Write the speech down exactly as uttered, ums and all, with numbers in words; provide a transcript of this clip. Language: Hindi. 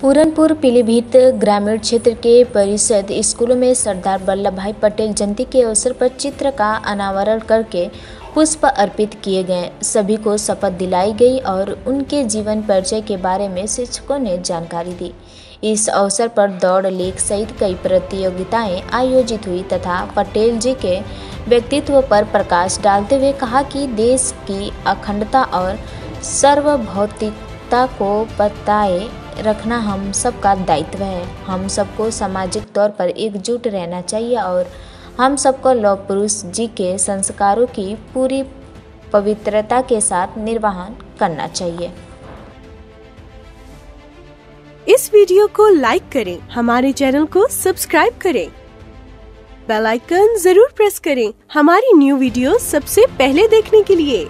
पूरनपुर पीलीभीत ग्रामीण क्षेत्र के परिषद स्कूलों में सरदार वल्लभ भाई पटेल जयंती के अवसर पर चित्र का अनावरण करके पुष्प अर्पित किए गए। सभी को शपथ दिलाई गई और उनके जीवन परिचय के बारे में शिक्षकों ने जानकारी दी। इस अवसर पर दौड़, लेख सहित कई प्रतियोगिताएं आयोजित हुई तथा पटेल जी के व्यक्तित्व पर प्रकाश डालते हुए कहा कि देश की अखंडता और सार्वभौमिकता को बताए रखना हम सबका दायित्व है। हम सबको सामाजिक तौर पर एकजुट रहना चाहिए और हम सबको लौह पुरुष जी के संस्कारों की पूरी पवित्रता के साथ निर्वहन करना चाहिए। इस वीडियो को लाइक करें, हमारे चैनल को सब्सक्राइब करें, बेल आइकन जरूर प्रेस करें हमारी न्यू वीडियो सबसे पहले देखने के लिए।